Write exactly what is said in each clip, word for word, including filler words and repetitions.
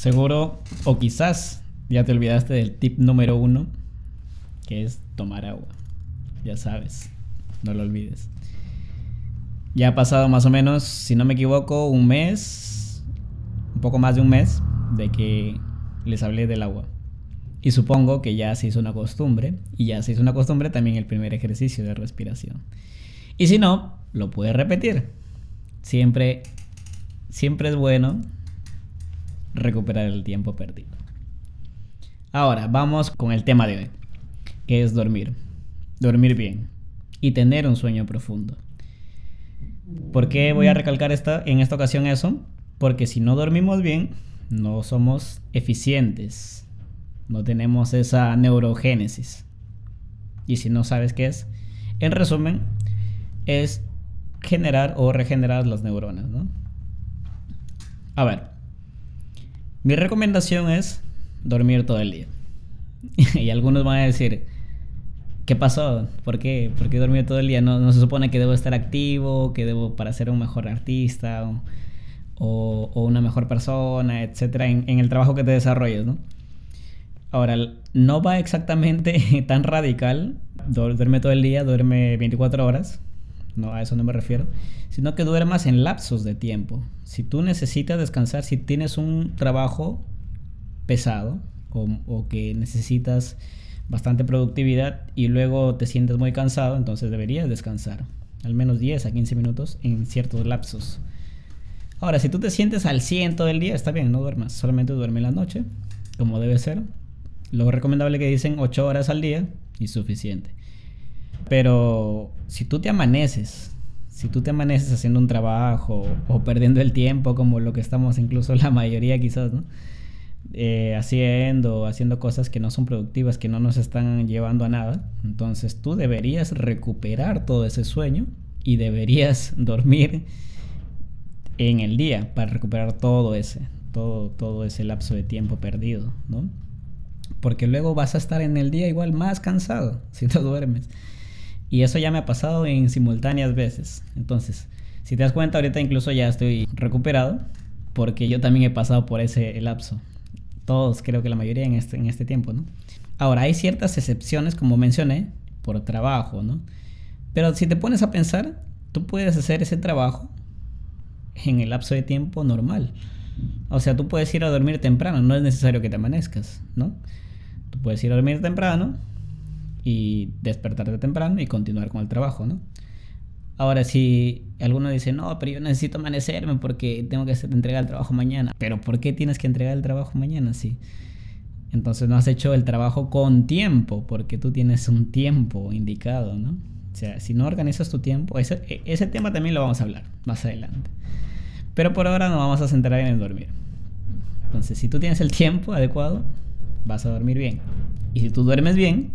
Seguro, o quizás ya te olvidaste del tip número uno, que es tomar agua. Ya sabes, no lo olvides. Ya ha pasado más o menos, si no me equivoco, un mes, un poco más de un mes, de que les hablé del agua. Y supongo que ya se hizo una costumbre, y ya se hizo una costumbre también el primer ejercicio de respiración. Y si no, lo puedes repetir. Siempre, siempre es bueno recuperar el tiempo perdido. Ahora, vamos con el tema de hoy, que es dormir. Dormir bien y tener un sueño profundo. ¿Por qué voy a recalcar esta, en esta ocasión eso? Porque si no dormimos bien, no somos eficientes. No tenemos esa neurogénesis. Y si no sabes qué es, en resumen, es generar o regenerar las neuronas, ¿no? A ver, mi recomendación es dormir todo el día. Y algunos van a decir, ¿qué pasó? ¿Por qué? ¿Por qué dormir todo el día? ¿No, no se supone que debo estar activo, que debo para ser un mejor artista o, o, o una mejor persona, etcétera, en, en el trabajo que te desarrolles, ¿no? Ahora, no va exactamente tan radical, duerme todo el día, duerme veinticuatro horas, no, a eso no me refiero, sino que duermas en lapsos de tiempo. Si tú necesitas descansar, si tienes un trabajo pesado o, o que necesitas bastante productividad y luego te sientes muy cansado, entonces deberías descansar al menos diez a quince minutos en ciertos lapsos. Ahora, si tú te sientes al cien todo el día, está bien, no duermas, solamente duerme en la noche, como debe ser. Lo recomendable que dicen ocho horas al día y suficiente. Pero si tú te amaneces, si tú te amaneces haciendo un trabajo o perdiendo el tiempo, como lo que estamos incluso la mayoría quizás, ¿no? Eh, haciendo, haciendo cosas que no son productivas, que no nos están llevando a nada, entonces tú deberías recuperar todo ese sueño y deberías dormir en el día para recuperar todo ese, todo, todo ese lapso de tiempo perdido, ¿no? Porque luego vas a estar en el día igual más cansado si no duermes. Y eso ya me ha pasado en simultáneas veces. Entonces, si te das cuenta, ahorita incluso ya estoy recuperado, porque yo también he pasado por ese lapso. Todos, creo que la mayoría en este, en este tiempo, ¿no? Ahora, hay ciertas excepciones, como mencioné, por trabajo, ¿no? Pero si te pones a pensar, tú puedes hacer ese trabajo en el lapso de tiempo normal. O sea, tú puedes ir a dormir temprano, no es necesario que te amanezcas, ¿no? Tú puedes ir a dormir temprano y despertarte temprano y continuar con el trabajo, ¿no? Ahora, si alguno dice, no, pero yo necesito amanecerme porque tengo que entregar el trabajo mañana. ¿Pero por qué tienes que entregar el trabajo mañana? Sí. Entonces no has hecho el trabajo con tiempo, porque tú tienes un tiempo indicado, ¿no? O sea, si no organizas tu tiempo, ese, ese tema también lo vamos a hablar más adelante. Pero por ahora nos vamos a centrar en el dormir. Entonces, si tú tienes el tiempo adecuado, vas a dormir bien. Y si tú duermes bien,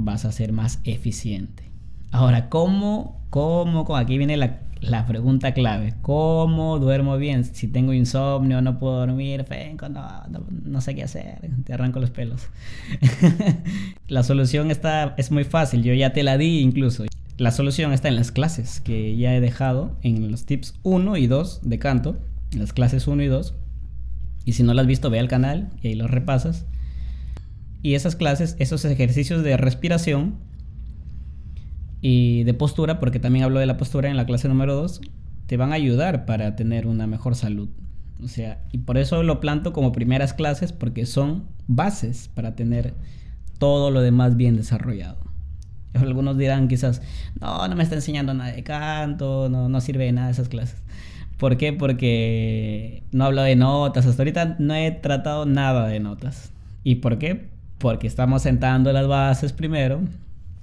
vas a ser más eficiente. Ahora, ¿cómo? ¿Cómo? cómo? Aquí viene la, la pregunta clave. ¿Cómo duermo bien? Si tengo insomnio, no puedo dormir, fenco, no, no, no sé qué hacer, te arranco los pelos. La solución está, es muy fácil, yo ya te la di incluso. La solución está en las clases que ya he dejado en los tips uno y dos de canto, en las clases uno y dos. Y si no las has visto, ve al canal y ahí los repasas. Y esas clases, esos ejercicios de respiración y de postura, porque también hablo de la postura en la clase número dos, te van a ayudar para tener una mejor salud. O sea, y por eso lo planto como primeras clases, porque son bases para tener todo lo demás bien desarrollado. Algunos dirán quizás, no, no me está enseñando nada de canto, no, no sirve de nada esas clases. ¿Por qué? Porque no hablo de notas, hasta ahorita no he tratado nada de notas. ¿Y por qué? Porque estamos sentando las bases primero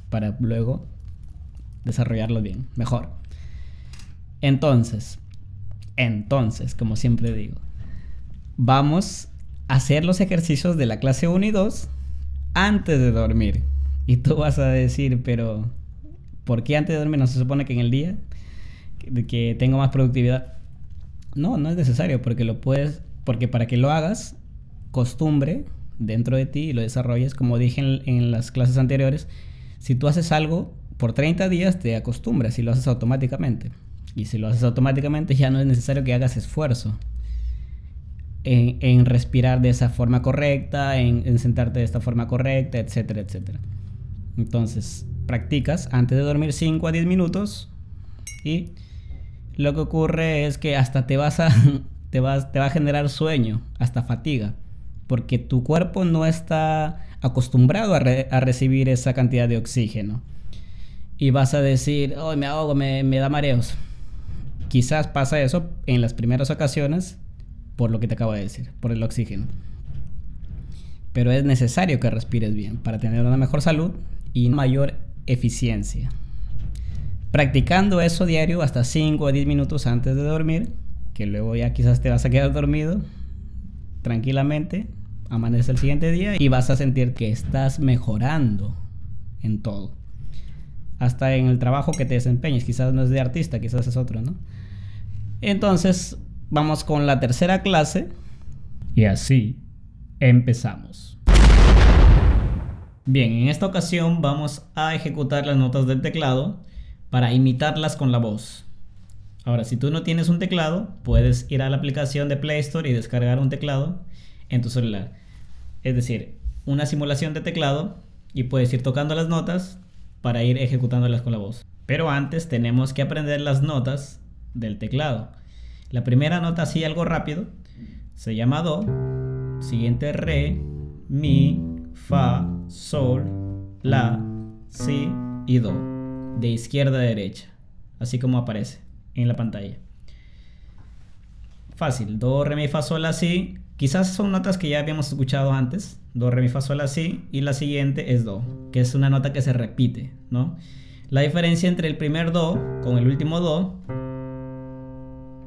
para luego desarrollarlo bien, mejor. Entonces, entonces, como siempre digo, vamos a hacer los ejercicios de la clase uno y dos antes de dormir. Y tú vas a decir, pero ¿por qué antes de dormir? ¿No se supone que en el día que, que tengo más productividad? No, no es necesario, porque lo puedes, porque para que lo hagas costumbre dentro de ti y lo desarrolles, como dije en, en las clases anteriores, si tú haces algo por treinta días te acostumbras y lo haces automáticamente. Y si lo haces automáticamente ya no es necesario que hagas esfuerzo. en, en respirar de esa forma correcta, en, en sentarte de esta forma correcta, etcétera, etcétera. Entonces, practicas antes de dormir cinco a diez minutos y lo que ocurre es que hasta te vas a, te vas, te va a generar sueño, hasta fatiga, porque tu cuerpo no está acostumbrado a, re, a recibir esa cantidad de oxígeno. Y vas a decir, oh, me ahogo, me, me da mareos. Quizás pasa eso en las primeras ocasiones por lo que te acabo de decir, por el oxígeno. Pero es necesario que respires bien para tener una mejor salud y mayor eficiencia. Practicando eso diario hasta cinco a diez minutos antes de dormir, que luego ya quizás te vas a quedar dormido tranquilamente, amanece el siguiente día y vas a sentir que estás mejorando en todo. Hasta en el trabajo que te desempeñes, quizás no es de artista, quizás es otro, ¿no? Entonces, vamos con la tercera clase. Y así empezamos. Bien, en esta ocasión vamos a ejecutar las notas del teclado para imitarlas con la voz. Ahora, si tú no tienes un teclado, puedes ir a la aplicación de Play Store y descargar un teclado en tu celular. Es decir, una simulación de teclado y puedes ir tocando las notas para ir ejecutándolas con la voz. Pero antes tenemos que aprender las notas del teclado. La primera nota, así algo rápido, se llama Do, siguiente Re, Mi, Fa, Sol, La, Si y Do, de izquierda a derecha, así como aparece en la pantalla. Fácil, Do, Re, Mi, Fa, Sol, La, Si. Quizás son notas que ya habíamos escuchado antes, Do, Re, Mi, Fa, Sol, La, Si, y la siguiente es Do, que es una nota que se repite, ¿no? La diferencia entre el primer Do con el último Do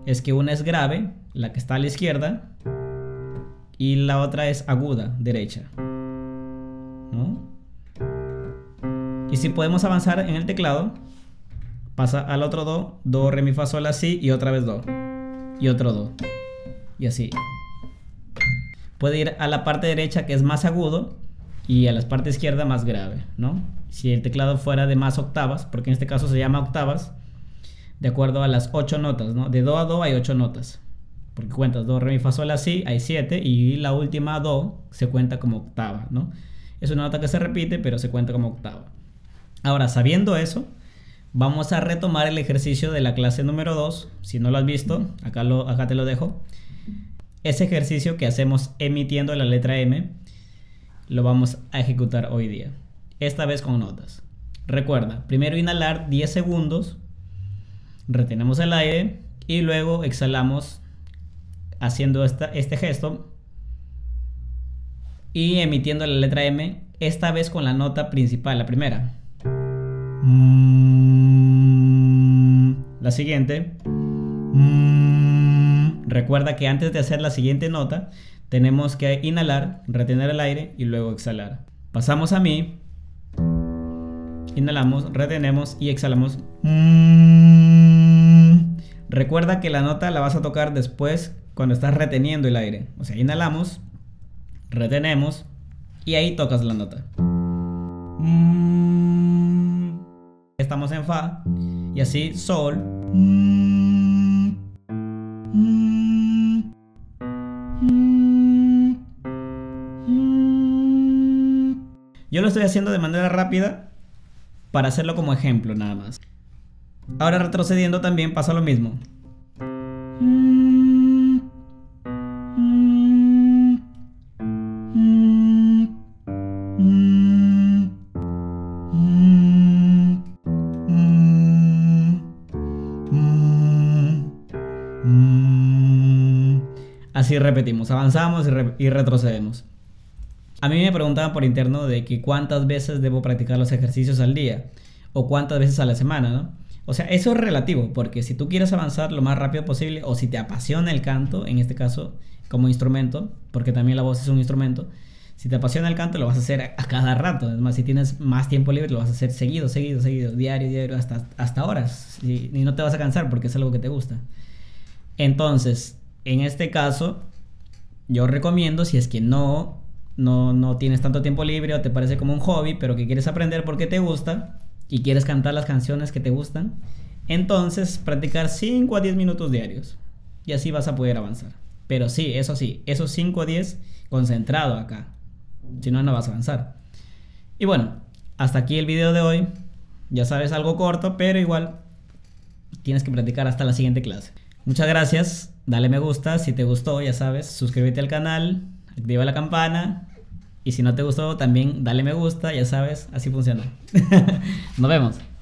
es que una es grave, la que está a la izquierda, y la otra es aguda, derecha, ¿no? Y si podemos avanzar en el teclado, pasa al otro Do, Do, Re, Mi, Fa, Sol, La, Si, y otra vez Do, y otro Do, y así. Puede ir a la parte derecha, que es más agudo, y a la parte izquierda más grave, ¿no? Si el teclado fuera de más octavas, porque en este caso se llama octavas, de acuerdo a las ocho notas, ¿no? De Do a Do hay ocho notas, porque cuentas Do, Re, Mi, Fa, Sol, La, Si, hay siete, y la última Do se cuenta como octava, ¿no? Es una nota que se repite, pero se cuenta como octava. Ahora, sabiendo eso, vamos a retomar el ejercicio de la clase número dos. Si no lo has visto, acá, lo, acá te lo dejo. Ese ejercicio que hacemos emitiendo la letra M lo vamos a ejecutar hoy día, esta vez con notas. Recuerda, primero inhalar diez segundos, retenemos el aire y luego exhalamos haciendo esta, este gesto y emitiendo la letra M, esta vez con la nota principal, la primera. La siguiente. Recuerda que antes de hacer la siguiente nota, tenemos que inhalar, retener el aire y luego exhalar. Pasamos a Mi, inhalamos, retenemos y exhalamos. Recuerda que la nota la vas a tocar después cuando estás reteniendo el aire. O sea, inhalamos, retenemos y ahí tocas la nota. Estamos en Fa y así Sol. Yo lo estoy haciendo de manera rápida para hacerlo como ejemplo nada más. Ahora retrocediendo también pasa lo mismo. Así repetimos, avanzamos y, re y retrocedemos. A mí me preguntaban por interno de que cuántas veces debo practicar los ejercicios al día o cuántas veces a la semana, ¿no? O sea, eso es relativo, porque si tú quieres avanzar lo más rápido posible o si te apasiona el canto, en este caso como instrumento, porque también la voz es un instrumento, si te apasiona el canto lo vas a hacer a cada rato. Es más, si tienes más tiempo libre lo vas a hacer seguido, seguido, seguido, diario, diario, hasta, hasta horas y, y no te vas a cansar porque es algo que te gusta. Entonces, en este caso, yo recomiendo, si es que no... No, no tienes tanto tiempo libre o te parece como un hobby, pero que quieres aprender porque te gusta y quieres cantar las canciones que te gustan, entonces practicar cinco a diez minutos diarios y así vas a poder avanzar. Pero sí, eso sí, esos cinco diez concentrado acá. Si no, no vas a avanzar. Y bueno, hasta aquí el video de hoy. Ya sabes, algo corto, pero igual tienes que practicar hasta la siguiente clase. Muchas gracias. Dale me gusta si te gustó, ya sabes. Suscríbete al canal, activa la campana. Y si no te gustó, también dale me gusta, ya sabes. Así funciona. Nos vemos.